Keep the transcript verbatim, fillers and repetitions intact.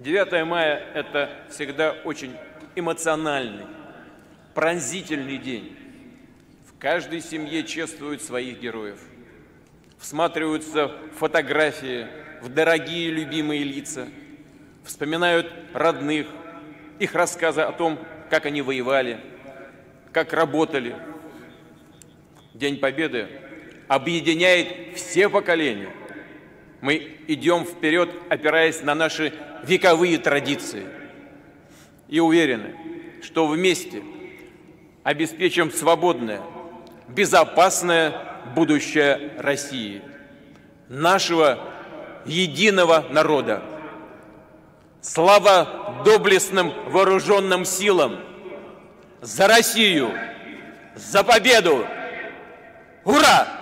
девятое мая – это всегда очень эмоциональный, пронзительный день. В каждой семье чествуют своих героев. Всматриваются в фотографии, в дорогие любимые лица, вспоминают родных, их рассказы о том, как они воевали, как работали. День Победы объединяет все поколения. Мы идем вперед, опираясь на наши вековые традиции. И уверены, что вместе обеспечим свободное, безопасное будущее России, нашего единого народа. Слава доблестным вооруженным силам! За Россию! За победу! Ура!